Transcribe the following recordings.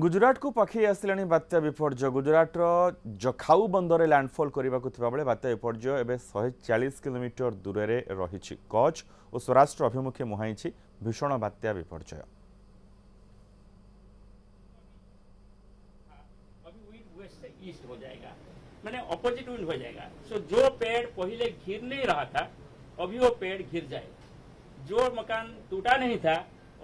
गुजरात को पखी आसला बात्या विपर्य गुजरात जखाऊ बंदर लैंडफॉल करने को बात्या विपर्य एवं 140 किलोमीटर दूर में रही कच्छ और सौराष्ट्र अभिमुखे मुहाई भीषण बात्या विपर्य। ईस्ट हो जाएगा, मैंने ऑपोजिट विंड हो जाएगा। सो जो पेड़ पहले घिर नहीं रहा था अभी वो पेड़ घिर जाएगा। जो मकान टूटा नहीं था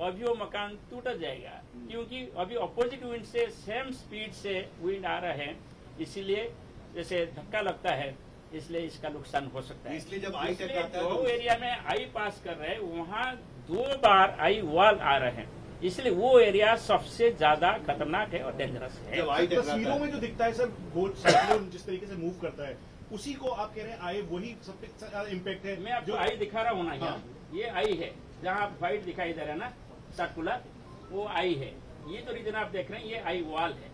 अभी वो मकान टूट जाएगा, क्योंकि अभी ऑपोजिट विंड से सेम स्पीड से विंड आ रहा है, इसीलिए जैसे धक्का लगता है, इसलिए इसका नुकसान हो सकता है। इसलिए जब आई तो एरिया में आई पास कर रहे हैं वहाँ दो बार आई वॉल आ रहे हैं, इसलिए वो एरिया सबसे ज्यादा खतरनाक है और डेंजरस है। तस्वीरों में जो दिखता है सर वो साइक्लोन जिस तरीके से मूव करता है उसी को आप कह रहे हैं आए, वही सबसे इम्पैक्ट है। मैं आपको आई दिखा रहा हूँ ना, हाँ। ये आई है जहाँ आप व्हाइट दिखाई दे रहे हैं ना सर्कुलर, वो आई है। ये जो रीजन आप देख रहे हैं ये आई वॉल है।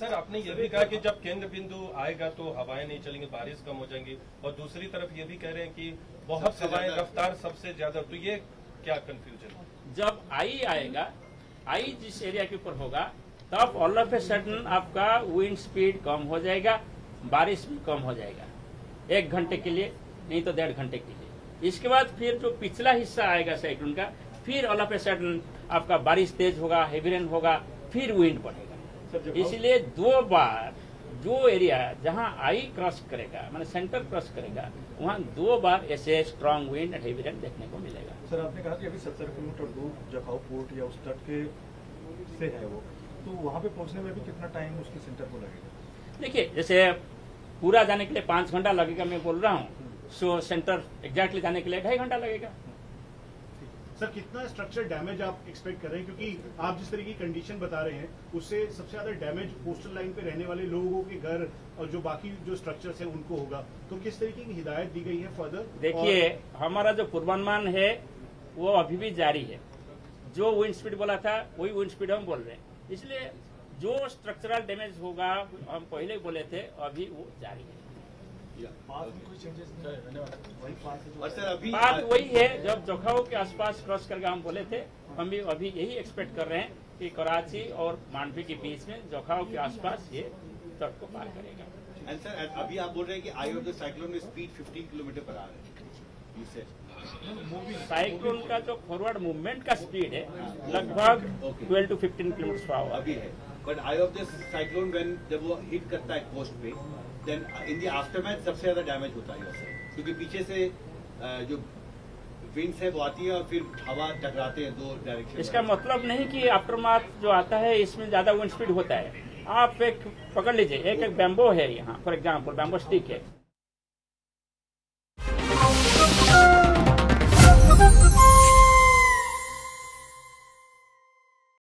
सर आपने ये भी कहा कि जब केंद्र बिंदु आएगा तो हवाएं नहीं चलेंगी, बारिश कम हो जाएंगी, और दूसरी तरफ ये भी कह रहे हैं कि बहुत हवाएं रफ्तार सबसे ज्यादा, तो ये क्या कंफ्यूजन है? जब आई आएगा, आई जिस एरिया के ऊपर होगा तब ऑल ऑफ ए सडन आपका विंड स्पीड कम हो जाएगा, बारिश भी कम हो जाएगा 1 घंटे के लिए, नहीं तो 1.5 घंटे के लिए। इसके बाद फिर जो पिछला हिस्सा आएगा साइक्लोन का, फिर ऑल ऑफ ए सडन आपका बारिश तेज होगा, हेवी रेन होगा, फिर विंड बढ़ेगा। इसलिए दो बार जो एरिया जहां आई क्रॉस करेगा, मैंने सेंटर क्रॉस करेगा, वहां दो बार ऐसे strong wind and heavy rain देखने को मिलेगा। सर आपने कहा कि अभी 70 किलोमीटर दूर जखाऊ पोर्ट या उस तट के से है वो, तो वहां पे पहुंचने में भी कितना टाइम उसके सेंटर को लगेगा? देखिए जैसे पूरा जाने के लिए 5 घंटा लगेगा मैं बोल रहा हूँ, सो सेंटर एग्जैक्टली जाने के लिए 2.5 घंटा लगेगा। सर कितना स्ट्रक्चर डैमेज आप एक्सपेक्ट कर रहे हैं, क्योंकि आप जिस तरीके की कंडीशन बता रहे हैं उससे सबसे ज्यादा डैमेज कोस्टल लाइन पे रहने वाले लोगों के घर और जो बाकी जो स्ट्रक्चर्स हैं उनको होगा, तो किस तरीके की हिदायत दी गई है फर्दर? देखिए हमारा जो पूर्वानुमान है वो अभी भी जारी है, जो विंड स्पीड बोला था वही विंड स्पीड हम बोल रहे हैं, इसलिए जो स्ट्रक्चरल डैमेज होगा हम पहले बोले थे अभी वो जारी है। बात वही है जब जखाऊ के आसपास क्रॉस करके हम बोले थे, हम भी अभी यही एक्सपेक्ट कर रहे हैं कि कराची और मांडवी के बीच में जखाऊ के आसपास ये तट को पार करेगा। एंड सर अभी आप बोल रहे हैं कि आई ऑफ द साइक्लोन में स्पीड 15 किलोमीटर पर आ रहा है। साइक्लोन का जो फॉरवर्ड मूवमेंट का स्पीड है लगभग 12 टू 15 किलोमीटर पर आवर अभी है, but eye of the cyclone when जब वो हिट करता है कोस्ट पे देन इन द आफ्टरमैथ सबसे ज्यादा डैमेज होता है उससे, क्योंकि पीछे से जो विंड्स है वो आती है और फिर हवा टकराते हैं दो डायरेक्शन। इसका मतलब नहीं कि आफ्टरमैथ जो आता है इसमें ज्यादा विंड स्पीड होता है। आप एक पकड़ लीजिए, एक बैम्बो है यहाँ फॉर एग्जाम्पल, बैम्बो स्टिक है।